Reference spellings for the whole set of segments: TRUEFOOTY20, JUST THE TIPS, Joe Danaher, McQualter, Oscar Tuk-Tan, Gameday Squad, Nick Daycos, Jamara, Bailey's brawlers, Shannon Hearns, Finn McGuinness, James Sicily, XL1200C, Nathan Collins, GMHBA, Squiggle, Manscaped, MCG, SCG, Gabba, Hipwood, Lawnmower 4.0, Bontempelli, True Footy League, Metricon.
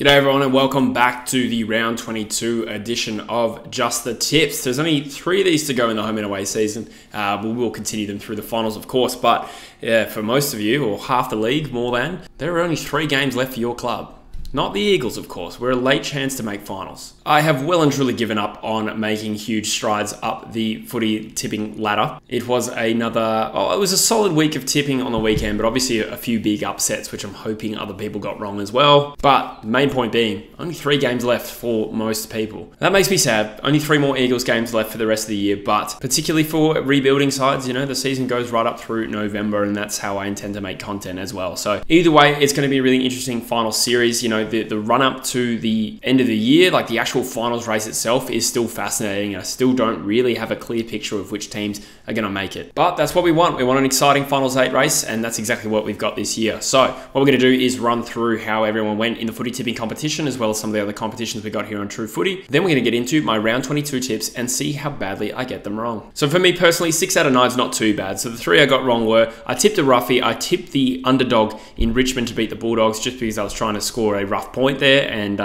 G'day everyone and welcome back to the round 22 edition of Just the Tips. There's only three of these to go in the home and away season. We will continue them through the finals of course, but yeah, for most of you, or half the league, more than, there are only three games left for your club. Not the Eagles, of course. We're a late chance to make finals. I have well and truly given up on making huge strides up the footy tipping ladder. It was another, it was a solid week of tipping on the weekend, but obviously a few big upsets, which I'm hoping other people got wrong as well. But the main point being, only three games left for most people. That makes me sad. Only three more Eagles games left for the rest of the year, but particularly for rebuilding sides, you know, the season goes right up through November, and that's how I intend to make content as well. So either way, it's going to be a really interesting final series. You know, the run up to the end of the year, like the actual finals race itself, is still fascinating. I still don't really have a clear picture of which teams are going to make it, but that's what we want. We want an exciting finals 8 race, and that's exactly what we've got this year. So what we're going to do is run through how everyone went in the footy tipping competition, as well as some of the other competitions we got here on True Footy. Then we're going to get into my round 22 tips and see how badly I get them wrong. So for me personally, 6 out of 9 is not too bad. So the three I got wrong were, I tipped a roughie, I tipped the underdog in Richmond to beat the Bulldogs just because I was trying to score a rough point there, and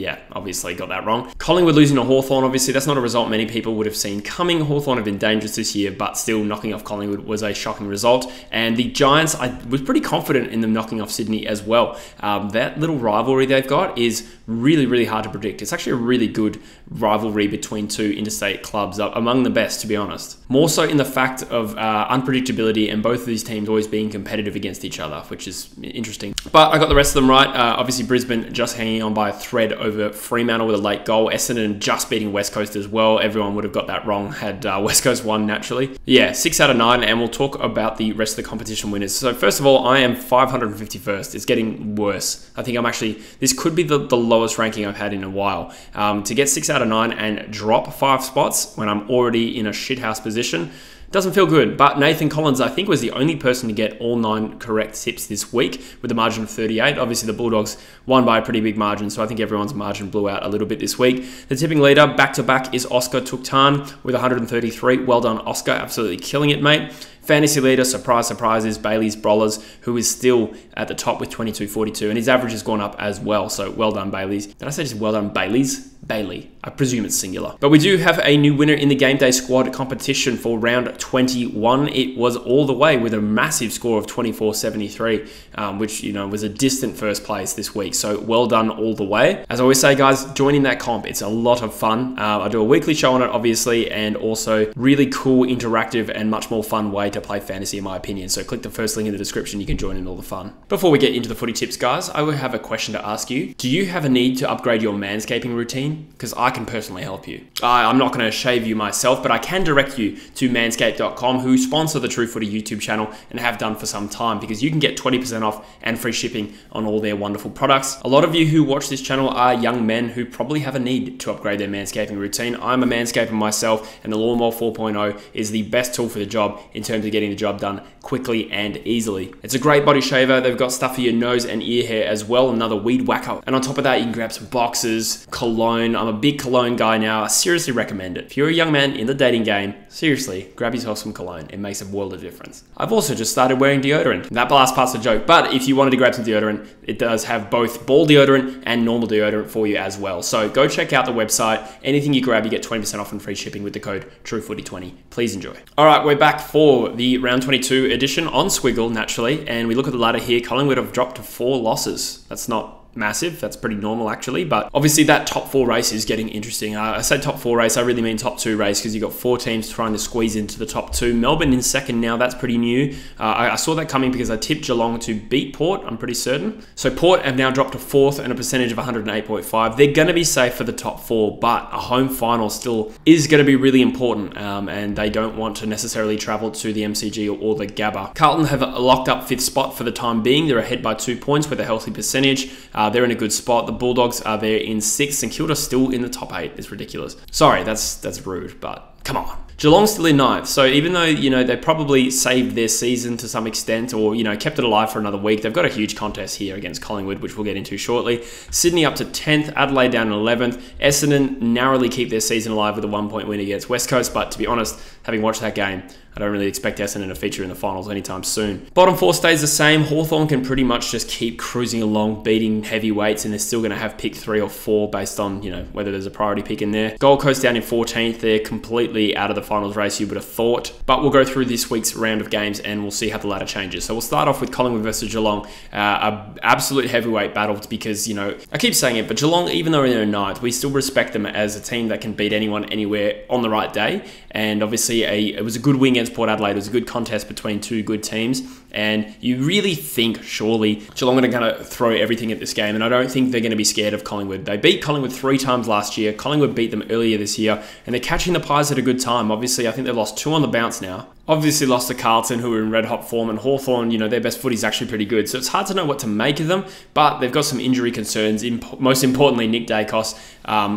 yeah, obviously got that wrong. Collingwood losing to Hawthorn, obviously that's not a result many people would have seen coming. Hawthorn have been dangerous this year, but still knocking off Collingwood was a shocking result. And the Giants, I was pretty confident in them knocking off Sydney as well. That little rivalry they've got is really hard to predict. It's actually a really good rivalry between two interstate clubs, among the best, to be honest. More so in the fact of unpredictability and both of these teams always being competitive against each other, which is interesting. But I got the rest of them right. Obviously Brisbane just hanging on by a thread over Fremantle with a late goal. Essendon just beating West Coast as well. Everyone would have got that wrong had West Coast won, naturally. Yeah, 6 out of 9, and we'll talk about the rest of the competition winners. So first of all, I am 551st. It's getting worse. I think I'm actually, this could be the lowest ranking I've had in a while. To get 6 out of 9 and drop 5 spots when I'm already in a shithouse position doesn't feel good. But Nathan Collins, I think, was the only person to get all 9 correct tips this week with a margin of 38. Obviously, the Bulldogs won by a pretty big margin, so I think everyone's margin blew out a little bit this week. The tipping leader back-to-back is Oscar Tuk-Tan with 133. Well done, Oscar. Absolutely killing it, mate. Fantasy leader, surprise, surprise, is Bailey's Brawlers, who is still at the top with 22.42, and his average has gone up as well, so well done, Bailey's. Did I say just well done, Bailey's? Bailey. I presume it's singular. But we do have a new winner in the Gameday Squad competition for round 21. It was all the way with a massive score of 24.73, which, you know, was a distant first place this week, so well done all the way. As I always say, guys, join in that comp. It's a lot of fun. I do a weekly show on it, obviously, and also really cool, interactive, and much more fun way to play fantasy, in my opinion. So click the first link in the description, you can join in all the fun. Before we get into the footy tips, guys, I will have a question to ask you. Do you have a need to upgrade your manscaping routine? Because I can personally help you. I'm not going to shave you myself, but I can direct you to manscaped.com, who sponsor the True Footy YouTube channel and have done for some time, because you can get 20% off and free shipping on all their wonderful products. A lot of you who watch this channel are young men who probably have a need to upgrade their manscaping routine. I'm a manscaper myself, and the Lawnmower 4.0 is the best tool for the job in terms of getting the job done quickly and easily. It's a great body shaver. They've got stuff for your nose and ear hair as well, another weed whacker. And on top of that, you can grab some boxers, cologne. I'm a big cologne guy now. I seriously recommend it. If you're a young man in the dating game, seriously, grab yourself some cologne. It makes a world of difference. I've also just started wearing deodorant. That last part's a joke, but if you wanted to grab some deodorant, it does have both ball deodorant and normal deodorant for you as well. So go check out the website. Anything you grab, you get 20% off and free shipping with the code TRUEFOOTY20. Please enjoy. All right, we're back for the round 22 edition on Squiggle, naturally, and we look at the ladder here. Collingwood have dropped to 4 losses. That's not massive. That's pretty normal, actually. But obviously that top 4 race is getting interesting. I say top 4 race, I really mean top 2 race, because you've got 4 teams trying to squeeze into the top 2. Melbourne in second now. That's pretty new. I saw that coming because I tipped Geelong to beat Port, I'm pretty certain. So Port have now dropped to 4th and a percentage of 108.5. They're going to be safe for the top 4, but a home final still is going to be really important, and they don't want to necessarily travel to the MCG or the Gabba. Carlton have locked up 5th spot for the time being. They're ahead by 2 points with a healthy percentage. They're in a good spot. The Bulldogs are there in 6th, and Kilda still in the top 8. It's ridiculous. Sorry, that's rude, but come on. Geelong's still in 9th, so even though, you know, they probably saved their season to some extent, or, you know, kept it alive for another week, they've got a huge contest here against Collingwood, which we'll get into shortly. Sydney up to 10th, Adelaide down to 11th. Essendon narrowly keep their season alive with a 1-point win against West Coast, but to be honest, having watched that game, I don't really expect Essendon to feature in the finals anytime soon. Bottom four stays the same. Hawthorn can pretty much just keep cruising along, beating heavyweights, and they're still going to have pick 3 or 4 based on, you know, whether there's a priority pick in there. Gold Coast down in 14th. They're completely out of the finals race, you would have thought. But we'll go through this week's round of games and we'll see how the ladder changes. So we'll start off with Collingwood versus Geelong. An absolute heavyweight battle because, you know, I keep saying it, but Geelong, even though they're in 9th, we still respect them as a team that can beat anyone, anywhere on the right day. And obviously it was a good win against Port Adelaide. It was a good contest between two good teams, and you really think surely Geelong are going to throw everything at this game, and I don't think they're going to be scared of Collingwood. They beat Collingwood 3 times last year. Collingwood beat them earlier this year, and they're catching the Pies at a good time. Obviously, I think they've lost 2 on the bounce now. Obviously lost to Carlton, who were in red-hot form, and Hawthorn, you know, their best footy is actually pretty good. So it's hard to know what to make of them, but they've got some injury concerns. Most importantly, Nick Daycos,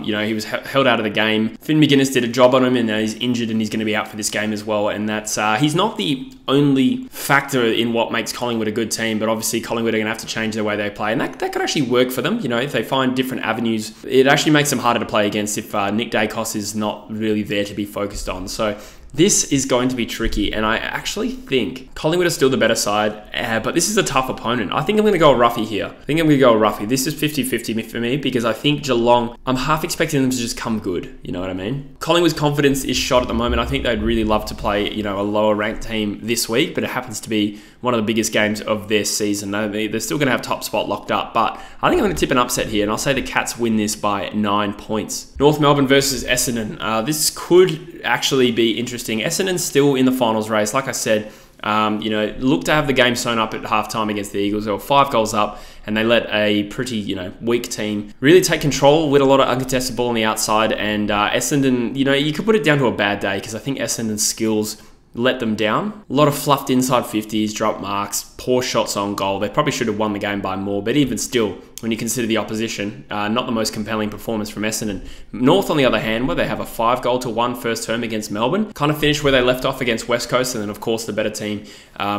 you know, he was held out of the game. Finn McGuinness did a job on him, and now he's injured, and he's going to be out for this game as well. And that's he's not the only factor in what makes Collingwood a good team, but obviously Collingwood are going to have to change the way they play, and that could actually work for them. You know, if they find different avenues, it actually makes them harder to play against if Nick Daycos is not really there to be focused on. So this is going to be tricky, and I actually think Collingwood are still the better side, but this is a tough opponent. I think I'm going to go a roughie here. I think I'm going to go a roughie. This is 50-50 for me because I think Geelong, I'm half expecting them to just come good. You know what I mean? Collingwood's confidence is shot at the moment. I think they'd really love to play, you know, a lower ranked team this week, but it happens to be one of the biggest games of their season. They're still going to have top spot locked up, but I think I'm going to tip an upset here, and I'll say the Cats win this by 9 points. North Melbourne versus Essendon. This could actually be interesting. Essendon's still in the finals race. Like I said, you know, look to have the game sewn up at halftime against the Eagles. They were 5 goals up, and they let a pretty, you know, weak team really take control with a lot of uncontested ball on the outside. And Essendon, you know, you could put it down to a bad day because I think Essendon's skills let them down. A lot of fluffed inside 50s, drop marks, poor shots on goal. They probably should have won the game by more, but even still, when you consider the opposition, not the most compelling performance from Essendon. North, on the other hand, where they have a 5-goal to 1 first term against Melbourne, kind of finished where they left off against West Coast, and then, of course, the better team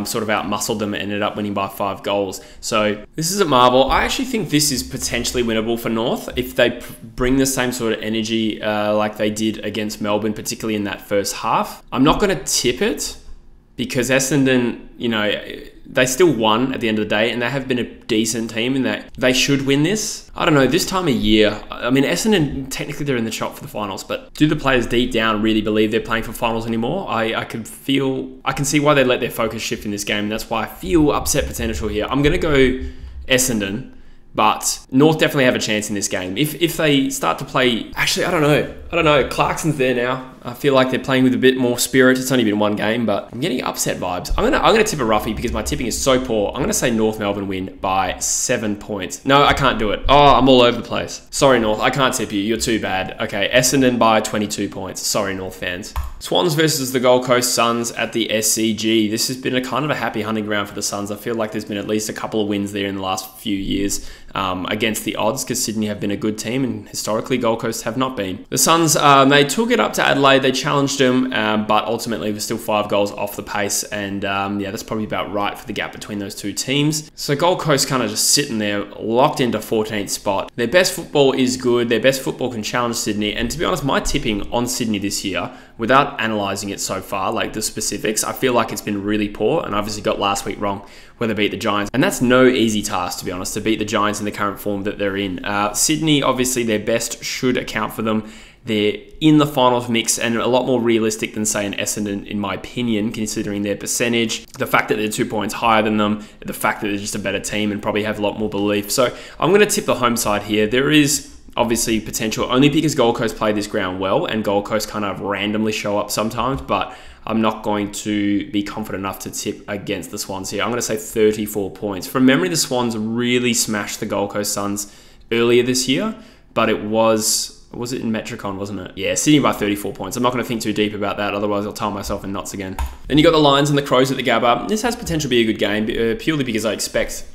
sort of out-muscled them and ended up winning by 5 goals. So this is a marvel. I actually think this is potentially winnable for North if they bring the same sort of energy like they did against Melbourne, particularly in that first half. I'm not going to tip it because Essendon, you know, they still won at the end of the day, and they have been a decent team in that they should win this. I don't know, this time of year, I mean, Essendon, technically they're in the shop for the finals, but do the players deep down really believe they're playing for finals anymore? I can see why they let their focus shift in this game, and that's why I feel upset potential here. I'm going to go Essendon, but North definitely have a chance in this game. If they start to play, actually, I don't know. Clarkson's there now. I feel like they're playing with a bit more spirit. It's only been 1 game, but I'm getting upset vibes. I'm gonna tip a roughie because my tipping is so poor. I'm gonna say North Melbourne win by 7 points. No, I can't do it. Oh, I'm all over the place. Sorry, North, I can't tip you. You're too bad. Okay, Essendon by 22 points. Sorry, North fans. Swans versus the Gold Coast Suns at the SCG. This has been a kind of a happy hunting ground for the Suns. I feel like there's been at least a couple of wins there in the last few years. Against the odds, because Sydney have been a good team and historically Gold Coast have not been. The Suns, they took it up to Adelaide, they challenged them, but ultimately were still 5 goals off the pace, and yeah, that's probably about right for the gap between those two teams. So Gold Coast kind of just sitting there, locked into 14th spot. Their best football is good, their best football can challenge Sydney, and to be honest, my tipping on Sydney this year, without analysing it so far, like the specifics, I feel like it's been really poor, and obviously got last week wrong where they beat the Giants, and that's no easy task, to be honest, to beat the Giants in the current form that they're in. Sydney, obviously, their best should account for them. They're in the finals mix and a lot more realistic than, say, an Essendon, in my opinion, considering their percentage, the fact that they're 2 points higher than them, the fact that they're just a better team and probably have a lot more belief. So I'm going to tip the home side here. There is obviously potential only because Gold Coast play this ground well, and Gold Coast kind of randomly show up sometimes, but I'm not going to be confident enough to tip against the Swans here. I'm going to say 34 points. From memory, the Swans really smashed the Gold Coast Suns earlier this year, but it was it in Metricon, wasn't it? Yeah, Sydney by 34 points. I'm not going to think too deep about that, otherwise I'll tie myself in knots again. Then you got the Lions and the Crows at the Gabba. This has potential to be a good game, purely because I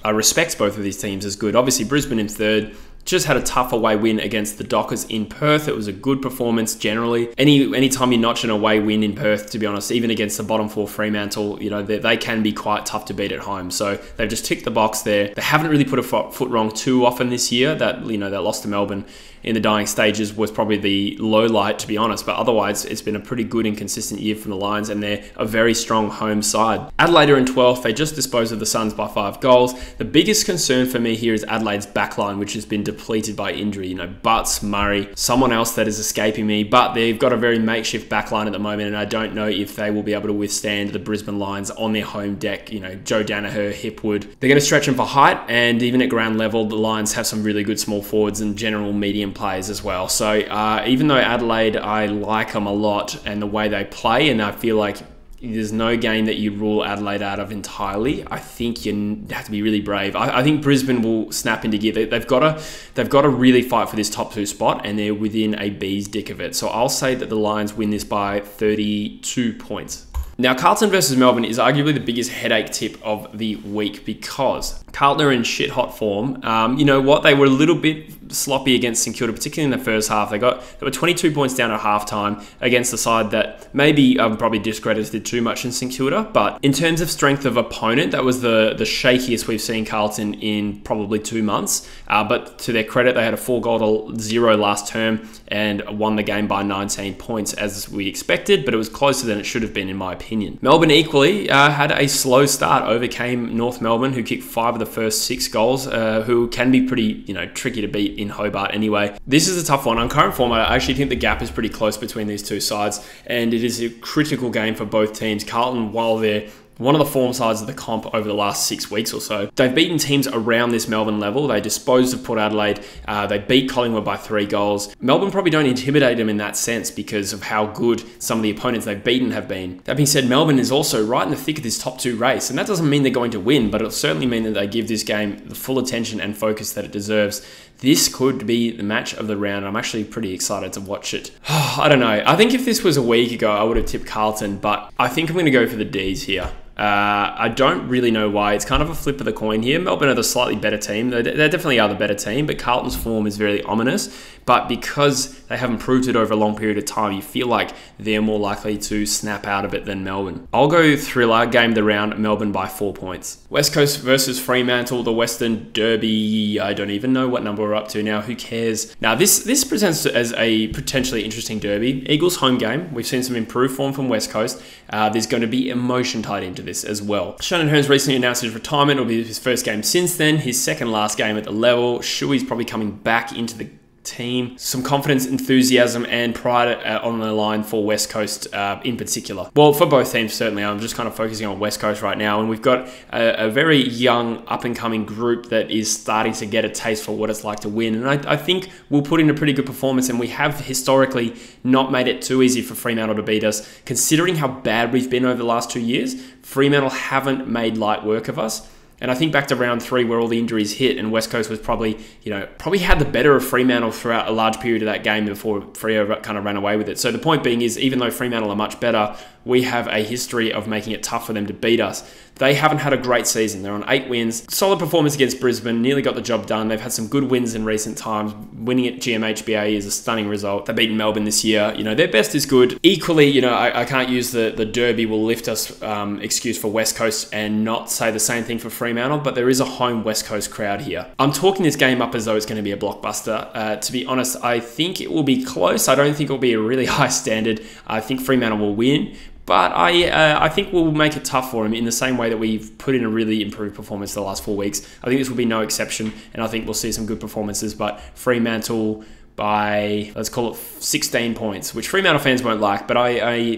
respect both of these teams as good. Obviously, Brisbane in third, Just had a tough away win against the Dockers in Perth. It was a good performance generally. Anytime you notch an away win in Perth, to be honest, even against the bottom four Fremantle, you know, they can be quite tough to beat at home. So they've just ticked the box there. They haven't really put a foot wrong too often this year. That, you know, that loss to Melbourne in the dying stages was probably the low light, to be honest. But otherwise, it's been a pretty good and consistent year from the Lions, and they're a very strong home side. Adelaide are in 12th. They just disposed of the Suns by 5 goals. The biggest concern for me here is Adelaide's backline, which has been depleted by injury. You know, Butts, Murray, someone else that is escaping me, but they've got a very makeshift backline at the moment, and I don't know if they will be able to withstand the Brisbane Lions on their home deck. You know, Joe Danaher, Hipwood. They're going to stretch them for height, and even at ground level, the Lions have some really good small forwards and general medium players as well. So even though Adelaide, I like them a lot and the way they play, and I feel like there's no game that you rule Adelaide out of entirely. I think you have to be really brave. I think Brisbane will snap into gear. They've got to really fight for this top 2 spot, and they're within a bee's dick of it. So I'll say that the Lions win this by 32 points. Now, Carlton versus Melbourne is arguably the biggest headache tip of the week because Carlton are in shit hot form. You know what? They were a little bit sloppy against St Kilda, particularly in the first half. They were 22 points down at halftime against the side that maybe probably discredited too much in St Kilda. But in terms of strength of opponent, that was the shakiest we've seen Carlton in probably 2 months. But to their credit, they had a 4-0 last term and won the game by 19 points as we expected. But it was closer than it should have been, in my opinion. Melbourne equally had a slow start, overcame North Melbourne, who kicked 5 of the first 6 goals, who can be pretty, you know, tricky to beat in Hobart anyway. This is a tough one. On current form, I actually think the gap is pretty close between these two sides, and it is a critical game for both teams. Carlton, while they're one of the form sides of the comp over the last 6 weeks or so, they've beaten teams around this Melbourne level. They disposed of Port Adelaide. They beat Collingwood by 3 goals. Melbourne probably don't intimidate them in that sense because of how good some of the opponents they've beaten have been. That being said, Melbourne is also right in the thick of this top 2 race, and that doesn't mean they're going to win, but it'll certainly mean that they give this game the full attention and focus that it deserves. This could be the match of the round. I'm actually pretty excited to watch it. I don't know. I think if this was a week ago, I would have tipped Carlton, but I think I'm going to go for the D's here. I don't really know why. It's kind of a flip of the coin here. Melbourne are the slightly better team. They definitely are the better team, but Carlton's form is very ominous. But because they haven't proved it over a long period of time, you feel like they're more likely to snap out of it than Melbourne. I'll go thriller, game of the round, Melbourne by 4 points. West Coast versus Fremantle, the Western Derby. I don't even know what number we're up to now. Who cares? Now, this presents as a potentially interesting derby. Eagles home game. We've seen some improved form from West Coast. There's going to be emotion tied into this as well. Shannon Hearns recently announced his retirement. It'll be his first game since then, his second last game at the level. Shuey's probably coming back into the team. Some confidence, enthusiasm, and pride on the line for West Coast in particular. Well, for both teams, certainly. I'm just kind of focusing on West Coast right now. And we've got a very young, up-and-coming group that is starting to get a taste for what it's like to win. And I think we'll put in a pretty good performance. And we have historically not made it too easy for Fremantle to beat us. Considering how bad we've been over the last 2 years, Fremantle haven't made light work of us. And I think back to round 3 where all the injuries hit and West Coast was probably, you know, probably had the better of Fremantle throughout a large period of that game before Freo kind of ran away with it. So the point being is, even though Fremantle are much better, we have a history of making it tough for them to beat us. They haven't had a great season. They're on 8 wins. Solid performance against Brisbane. Nearly got the job done. They've had some good wins in recent times. Winning at GMHBA is a stunning result. They beat Melbourne this year. You know, their best is good. Equally, you know, I can't use the derby will lift us excuse for West Coast and not say the same thing for Fremantle, but there is a home West Coast crowd here. I'm talking this game up as though it's going to be a blockbuster. To be honest, I think it will be close. I don't think it will be a really high standard. I think Fremantle will win. But I think we'll make it tough for him in the same way that we've put in a really improved performance the last 4 weeks. I think this will be no exception, and I think we'll see some good performances. But Fremantle by, let's call it 16 points, which Fremantle fans won't like, but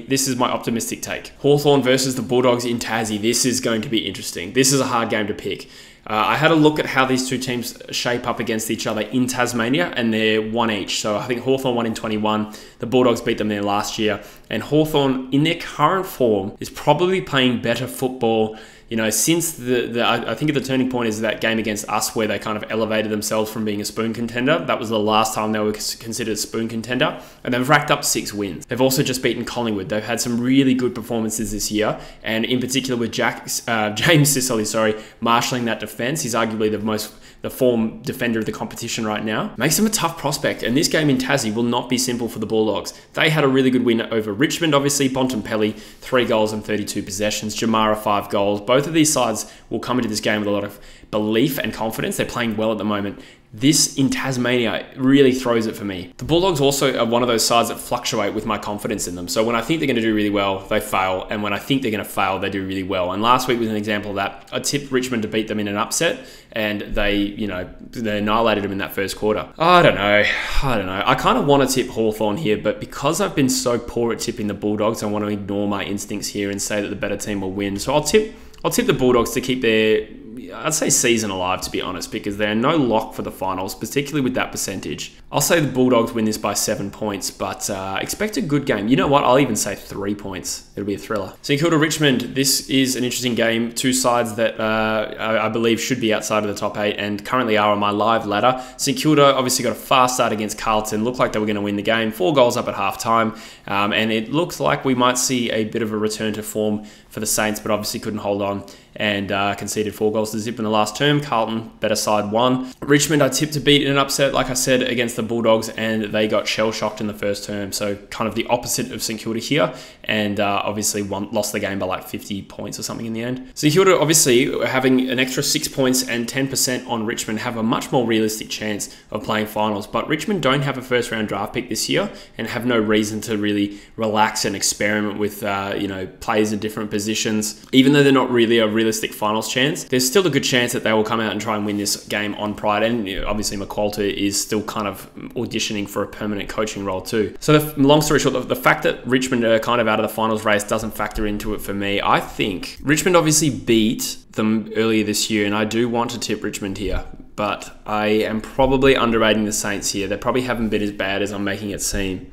this is my optimistic take. Hawthorn versus the Bulldogs in Tassie. This is going to be interesting. This is a hard game to pick. I had a look at how these two teams shape up against each other in Tasmania, and they're 1 each. So I think Hawthorn won in 21. The Bulldogs beat them there last year. And Hawthorn, in their current form, is probably playing better football. You know, since I think the turning point is that game against us where they kind of elevated themselves from being a spoon contender. That was the last time they were considered a spoon contender. And they've racked up 6 wins. They've also just beaten Collingwood. They've had some really good performances this year. And in particular with James Sicily, marshalling that defense. He's arguably the most the form defender of the competition right now, makes him a tough prospect. And this game in Tassie will not be simple for the Bulldogs. They had a really good win over Richmond, obviously. Bontempelli, 3 goals and 32 possessions. Jamara, 5 goals. Both of these sides will come into this game with a lot of belief and confidence. They're playing well at the moment. This in Tasmania really throws it for me. The Bulldogs also are one of those sides that fluctuate with my confidence in them. So when I think they're going to do really well, they fail. And when I think they're going to fail, they do really well. And last week was an example of that. I tipped Richmond to beat them in an upset, and they, you know, they annihilated them in that first quarter. I don't know. I kind of want to tip Hawthorn here, but because I've been so poor at tipping the Bulldogs, I want to ignore my instincts here and say that the better team will win. So I'll tip the Bulldogs to keep their, I'd say, season alive, to be honest, because they're no lock for the finals, particularly with that percentage. I'll say the Bulldogs win this by 7 points, but expect a good game. You know what? I'll even say 3 points. It'll be a thriller. St Kilda Richmond, this is an interesting game. Two sides that I believe should be outside of the top 8 and currently are on my live ladder. St Kilda obviously got a fast start against Carlton. Looked like they were going to win the game. 4 goals up at halftime, and it looks like we might see a bit of a return to form for the Saints, but obviously couldn't hold on and conceded 4 goals to zip in the last term. Carlton, better side, won. Richmond, I tipped to beat in an upset, like I said, against the Bulldogs, and they got shell-shocked in the first term, so kind of the opposite of St Kilda here, and obviously lost the game by like 50 points or something in the end. St Kilda, obviously, having an extra 6 points and 10% on Richmond, have a much more realistic chance of playing finals, but Richmond don't have a first-round draft pick this year and have no reason to really relax and experiment with, you know, players in different positions. Even though they're not really a realistic finals chance, there's still a good chance that they will come out and try and win this game on pride. And you know, obviously McQualter is still kind of auditioning for a permanent coaching role too. So the, long story short, the fact that Richmond are kind of out of the finals race doesn't factor into it for me. I think Richmond obviously beat them earlier this year, and I do want to tip Richmond here, but I am probably underrating the Saints here. They probably haven't been as bad as I'm making it seem.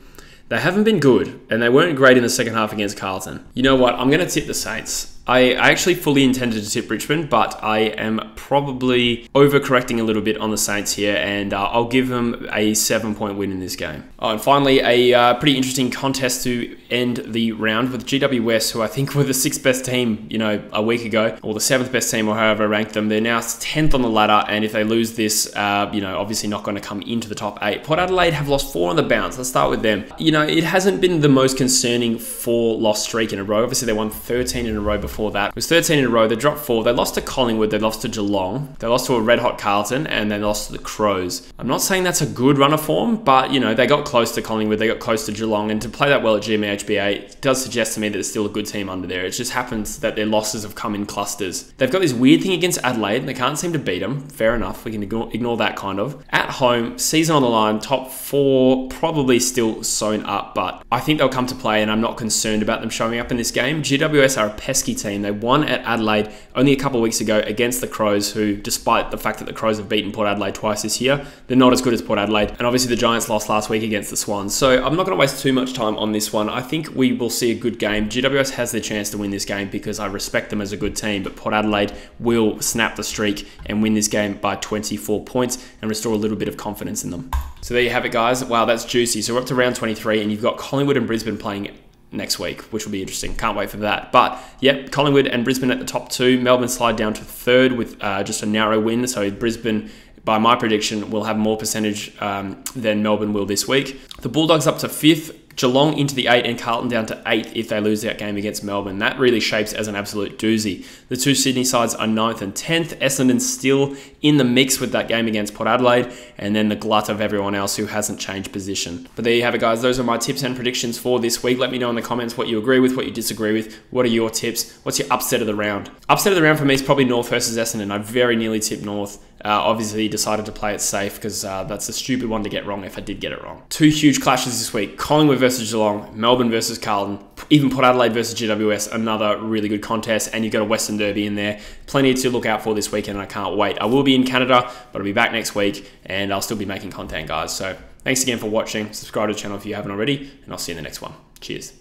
They haven't been good, and they weren't great in the second half against Carlton. You know what? I'm going to tip the Saints. I actually fully intended to tip Richmond, but I am probably overcorrecting a little bit on the Saints here, and I'll give them a 7-point win in this game. Oh, and finally, a pretty interesting contest to end the round with GWS, who I think were the 6th best team, you know, a week ago, or the 7th best team, or however I ranked them. They're now 10th on the ladder, and if they lose this, you know, obviously not going to come into the top 8. Port Adelaide have lost 4 on the bounce. Let's start with them. You know, it hasn't been the most concerning 4-loss streak in a row. Obviously, they won 13 in a row before. That it was 13 in a row. They dropped 4. They lost to Collingwood. They lost to Geelong. They lost to a red hot Carlton, and they lost to the Crows. I'm not saying that's a good run of form, but you know, they got close to Collingwood. They got close to Geelong, and to play that well at GMHBA does suggest to me that it's still a good team under there. It just happens that their losses have come in clusters. They've got this weird thing against Adelaide, and they can't seem to beat them. Fair enough. We can ignore that kind of. At home, season on the line, top 4, probably still sewn up, but I think they'll come to play, and I'm not concerned about them showing up in this game. GWS are a pesky team. They won at Adelaide only a couple of weeks ago against the Crows, who, despite the fact that the Crows have beaten Port Adelaide twice this year, they're not as good as Port Adelaide. And obviously the Giants lost last week against the Swans. So I'm not going to waste too much time on this one. I think we will see a good game. GWS has the chance to win this game because I respect them as a good team, but Port Adelaide will snap the streak and win this game by 24 points and restore a little bit of confidence in them. So there you have it, guys. Wow, that's juicy. So we're up to round 23, and you've got Collingwood and Brisbane playing next week, which will be interesting. Can't wait for that. But yep, Collingwood and Brisbane at the top 2. Melbourne slide down to 3rd with just a narrow win. So Brisbane, by my prediction, will have more percentage than Melbourne will this week. The Bulldogs up to 5th. Geelong into the 8th, and Carlton down to 8th if they lose that game against Melbourne. That really shapes as an absolute doozy. The two Sydney sides are 9th and 10th. Essendon still in the mix with that game against Port Adelaide, and then the glut of everyone else who hasn't changed position. But there you have it, guys. Those are my tips and predictions for this week. Let me know in the comments what you agree with, what you disagree with. What are your tips? What's your upset of the round? Upset of the round for me is probably North versus Essendon. I very nearly tipped North. Obviously decided to play it safe because that's a stupid one to get wrong if I did get it wrong. Two huge clashes this week. Collingwood versus Geelong, Melbourne versus Carlton, even Port Adelaide versus GWS, another really good contest, and you've got a Western Derby in there. Plenty to look out for this weekend, and I can't wait. I will be in Canada, but I'll be back next week, and I'll still be making content, guys. So thanks again for watching. Subscribe to the channel if you haven't already, and I'll see you in the next one. Cheers.